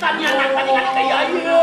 tanya nak kaya ya.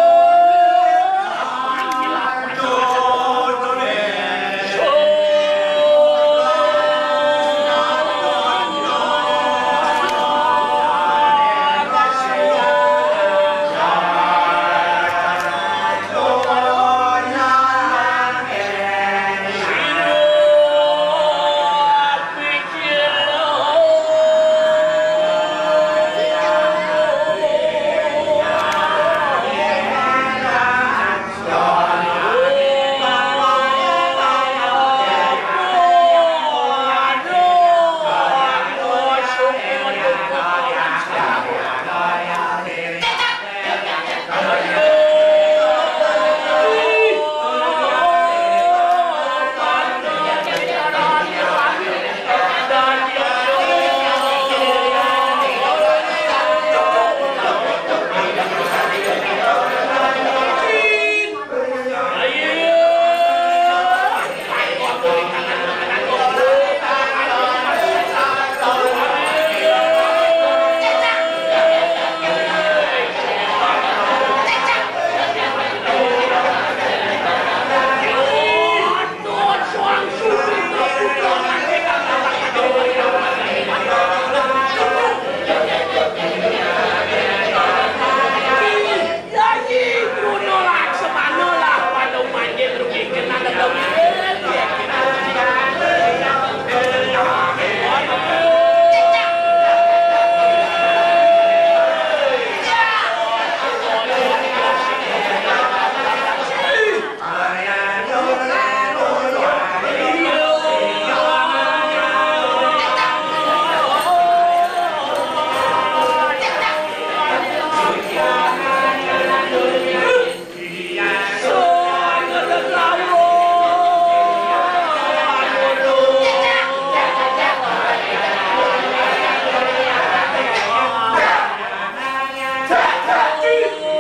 Thank you.